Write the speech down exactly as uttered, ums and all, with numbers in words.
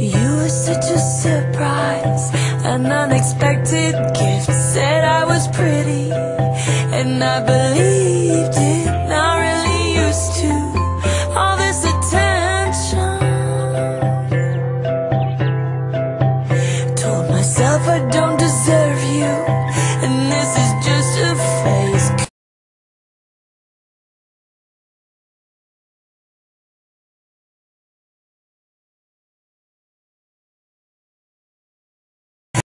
You were such a surprise, an unexpected gift. Said I was pretty, and I believed it. Not really used to all this attention. Told myself I don't